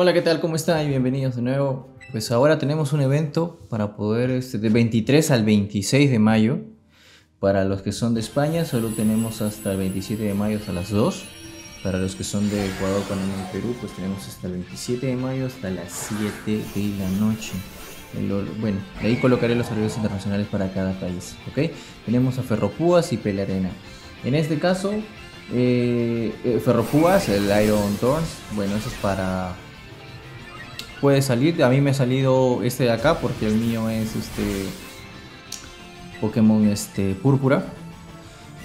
Hola, ¿qué tal? ¿Cómo están? Y bienvenidos de nuevo. Pues ahora tenemos un evento para poder, de 23 al 26 de mayo. Para los que son de España, solo tenemos hasta el 27 de mayo a las 2. Para los que son de Ecuador, Panamá y Perú, pues tenemos hasta el 27 de mayo hasta las 7 de la noche. Bueno, ahí colocaré los horarios internacionales para cada país, ¿ok? Tenemos a Ferropúas y Pelarena. En este caso, Ferropúas, el Iron Thorns, bueno, eso es para... Puede salir, a mí me ha salido este de acá porque el mío es Pokémon Púrpura.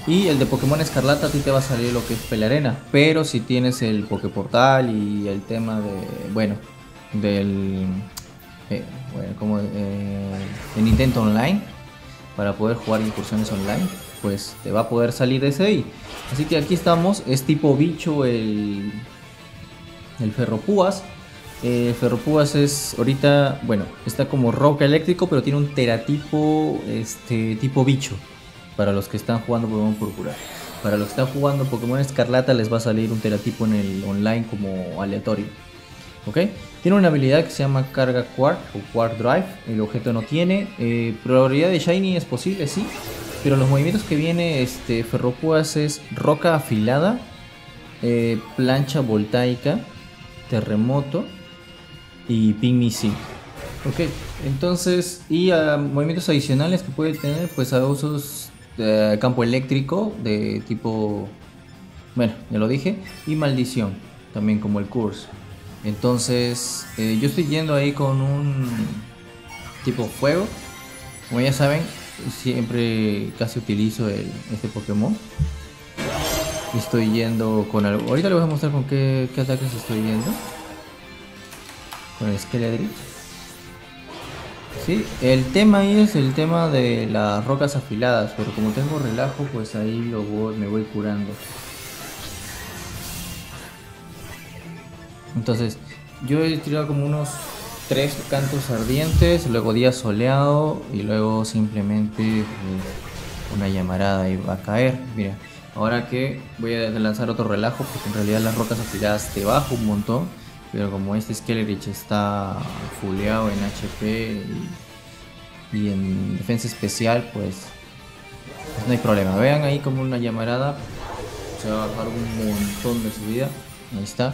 Y el de Pokémon Escarlata a ti te va a salir lo que es Pelarena, pero si tienes el Poképortal y el tema de, bueno, del... el intento online, para poder jugar incursiones online, pues te va a poder salir de ese ahí. Así que aquí estamos, es tipo bicho el Ferropúas. Ferropúas es ahorita, bueno, está como roca eléctrico, pero tiene un teratipo tipo bicho. Para los que están jugando Pokémon Púrpura. Para los que están jugando Pokémon Escarlata les va a salir un teratipo en el online como aleatorio. ¿Ok? Tiene una habilidad que se llama carga quark o quark drive. El objeto no tiene. Probabilidad de shiny es posible, sí. Pero los movimientos que viene Ferropúas es roca afilada, plancha voltaica, terremoto y ping misil. Ok, entonces, y movimientos adicionales que puede tener, pues a usos de campo eléctrico de tipo, bueno, ya lo dije, y maldición, también como el curse. Entonces, yo estoy yendo ahí con un tipo fuego. Como ya saben, siempre casi utilizo este Pokémon. Estoy yendo con algo. Ahorita les voy a mostrar con qué ataques estoy yendo. Con el Skeledirth. Sí, el tema ahí es el tema de las rocas afiladas, pero como tengo relajo, pues ahí me voy curando. Entonces, yo he tirado como unos 3 cantos ardientes, luego día soleado y luego simplemente una llamarada y va a caer. Mira, ahora que voy a lanzar otro relajo, porque en realidad las rocas afiladas te bajan un montón. Pero como este Skeledirth está fuleado en HP y en defensa especial, pues no hay problema. Vean ahí como una llamarada, se va a bajar un montón de su vida. Ahí está.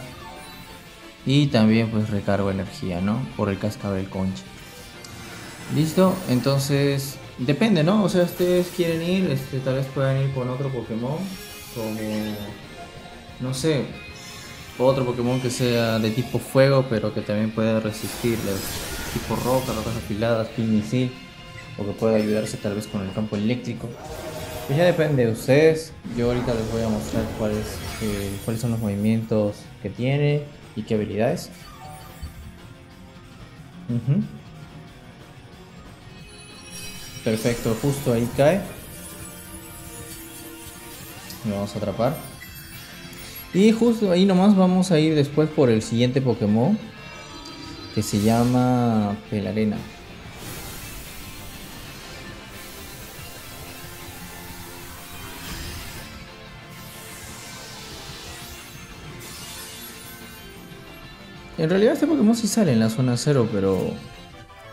Y también pues recargo energía, ¿no? Por el cascabel concha. Listo, entonces depende, ¿no? O sea, ustedes quieren ir, tal vez puedan ir con otro Pokémon, como... no sé... otro Pokémon que sea de tipo fuego, pero que también pueda resistir tipo roca, rocas afiladas, pin misil, o que pueda ayudarse tal vez con el campo eléctrico. Pues ya depende de ustedes. Yo ahorita les voy a mostrar cuáles son los movimientos que tiene y qué habilidades. Perfecto, justo ahí cae. Lo vamos a atrapar. Y justo ahí nomás vamos a ir después por el siguiente Pokémon, que se llama Pelarena. En realidad este Pokémon sí sale en la zona 0, pero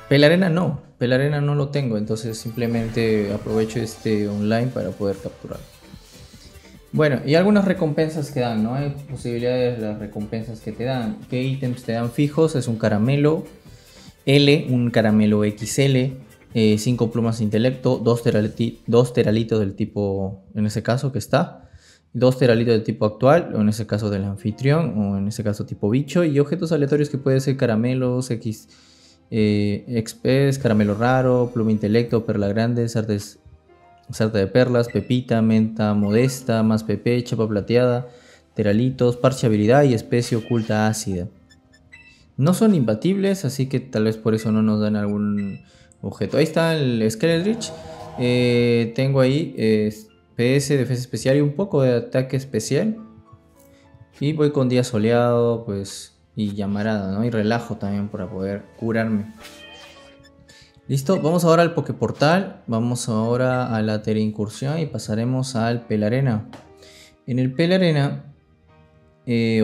Pelarena no lo tengo, entonces simplemente aprovecho este online para poder capturarlo. Bueno, y algunas recompensas que dan, ¿no? Hay posibilidades de las recompensas que te dan. ¿Qué ítems te dan fijos? Es un caramelo L, un caramelo XL, 5 plumas de intelecto, 2 teralitos del tipo, en ese caso que está, 2 teralitos del tipo actual, o en ese caso del anfitrión, o en ese caso tipo bicho, y objetos aleatorios que pueden ser caramelos, XP, caramelo raro, pluma intelecto, perla grande, sartes. Sarta de perlas, pepita, menta modesta, más pepe, chapa plateada, teralitos, parche habilidad y especie oculta ácida. No son imbatibles, así que tal vez por eso no nos dan algún objeto. Ahí está el Skeledirth. Tengo ahí PS, defensa especial y un poco de ataque especial. Y voy con día soleado, pues, y llamarada, ¿no? Y relajo también para poder curarme. Listo, vamos ahora al Poképortal, vamos ahora a la Terincursión y pasaremos al Pelarena. En el Pelarena,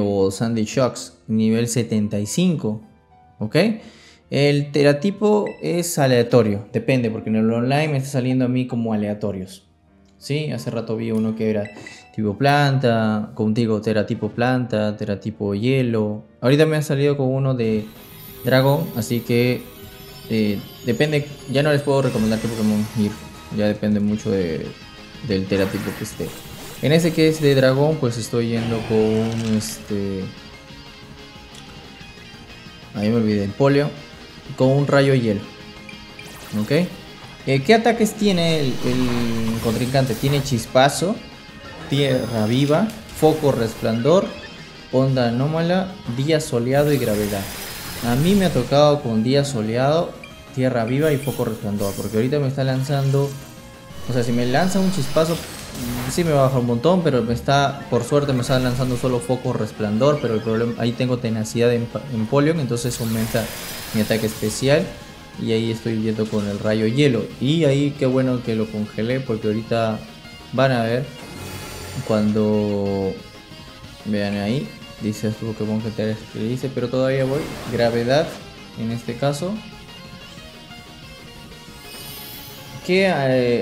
o Sandy Shocks, nivel 75, ¿ok? El teratipo es aleatorio, depende, porque en el online me está saliendo a mí como aleatorios, ¿sí? Hace rato vi uno que era tipo planta, contigo teratipo planta, teratipo hielo. Ahorita me ha salido con uno de dragón, así que depende, ya no les puedo recomendar qué Pokémon ir, ya depende mucho del teratipo que esté. En ese que es de dragón, pues estoy yendo con ahí me olvidé, Empolio, con un rayo hielo, ¿ok? ¿Qué ataques tiene el contrincante? Tiene Chispazo, Tierra Viva, Foco Resplandor, Onda Anómala, Día Soleado y Gravedad. A mí me ha tocado con Día Soleado, Tierra Viva y Foco Resplandor, porque ahorita me está lanzando, o sea, si me lanza un Chispazo, sí me va a bajar un montón, pero por suerte me está lanzando solo Foco Resplandor. Pero el problema, ahí tengo tenacidad en Polion, entonces aumenta mi ataque especial. Y ahí estoy yendo con el rayo hielo. Y ahí qué bueno que lo congelé, porque ahorita van a ver cuando vean ahí. Dice este Pokémon que te dice, pero todavía voy. Gravedad en este caso. ¿Qué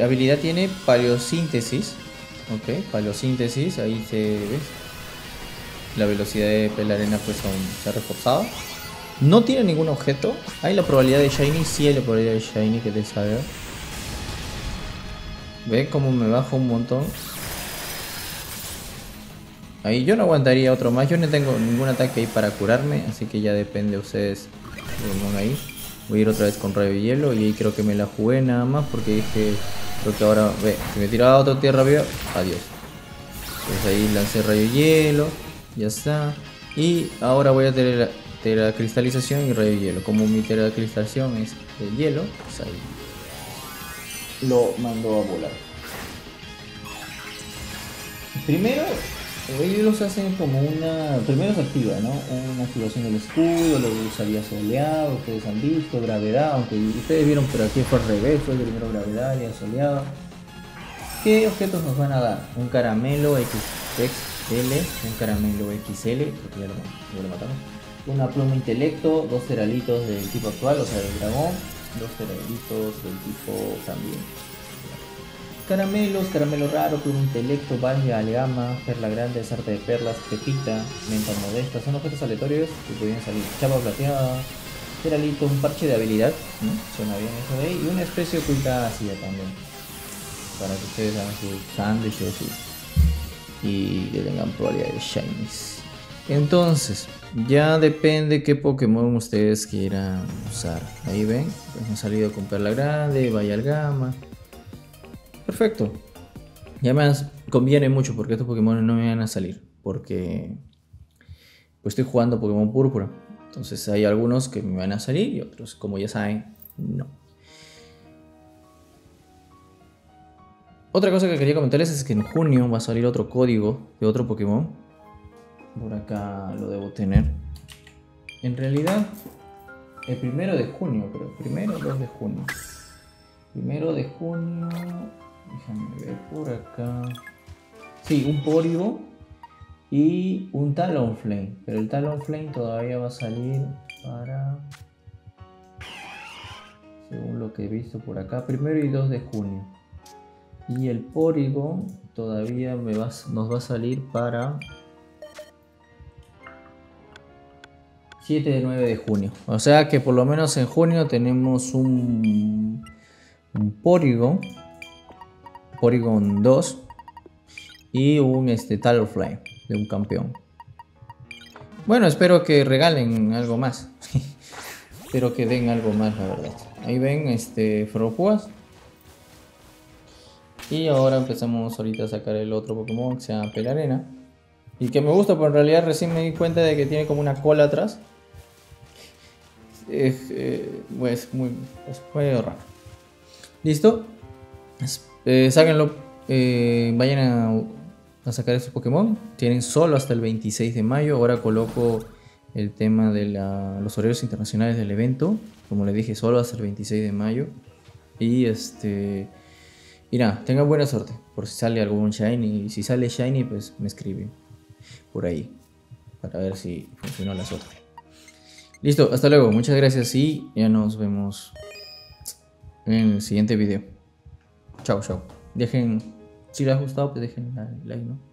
habilidad tiene? Paleosíntesis. Ok, paleosíntesis, ahí se ve. La velocidad de Pelarena pues aún se ha reforzado. No tiene ningún objeto. Hay la probabilidad de Shiny, sí hay la probabilidad de Shiny que te salga. ¿Ven cómo me bajo un montón? Ahí yo no aguantaría otro más. Yo no tengo ningún ataque ahí para curarme, así que ya depende de ustedes. Ahí voy a ir otra vez con rayo y hielo, y ahí creo que me la jugué nada más porque dije, creo que ahora, ve, si me tiraba otro tierra viva, adiós. Entonces ahí lancé rayo y hielo, ya está. Y ahora voy a tener la teracristalización y rayo y hielo. Como mi teracristalización es de hielo, pues ahí lo mandó a volar. Primero, ellos hacen como una... Primero se activa, ¿no? Una activación del escudo, luego usaría soleado, ustedes han visto, gravedad, aunque ustedes vieron, pero aquí fue al revés, fue primero gravedad, ya soleado. ¿Qué objetos nos van a dar? Un caramelo XL, un caramelo XL, porque ya lo matamos. Una pluma intelecto, dos teralitos del tipo actual, o sea del dragón, dos teralitos del tipo también. Caramelos, caramelo raro, pluma intelecto, valle, alegama, perla grande, sarta de perlas, pepita, menta modesta, son objetos aleatorios que podrían salir. Chapa plateada, teralito, un parche de habilidad, ¿no? Suena bien eso de ahí, y una especie oculta ácida también, para que ustedes hagan sus sándwiches y que tengan probabilidad de shinies. Entonces, ya depende qué Pokémon ustedes quieran usar. Ahí ven, pues me ha salido con perla grande, valle alegama. Perfecto, ya me conviene mucho porque estos Pokémon no me van a salir, porque pues estoy jugando Pokémon Púrpura, entonces hay algunos que me van a salir y otros, como ya saben, no. Otra cosa que quería comentarles es que en junio va a salir otro código de otro Pokémon. Por acá lo debo tener. En realidad, el 1 de junio, creo. 2 de junio. 1 de junio... Déjame ver por acá. Sí, un Porygon y un Talonflame. Pero el Talonflame todavía va a salir para... Según lo que he visto por acá, 1 y 2 de junio. Y el Porygon todavía nos va a salir para... 7 de 9 de junio. O sea que por lo menos en junio tenemos un Porygon. Porygon 2 y un Talonflame de un campeón. Bueno, espero que regalen algo más. Espero que den algo más, la verdad. Ahí ven Ferropúas. Y ahora empezamos ahorita a sacar el otro Pokémon que se llama Pelarena. Y que me gusta, porque en realidad recién me di cuenta de que tiene como una cola atrás. Es medio raro. ¿Listo? Sáquenlo, vayan a sacar estos Pokémon. Tienen solo hasta el 26 de mayo. Ahora coloco el tema de los horarios internacionales del evento. Como les dije, solo hasta el 26 de mayo. Y nada, tengan buena suerte. Por si sale algún Shiny. Y si sale Shiny, pues me escriben por ahí. para ver si funcionó la suerte. Listo, hasta luego, muchas gracias y ya nos vemos en el siguiente video. Chao, chao. Dejen, si les ha gustado, pues dejen like, ¿no?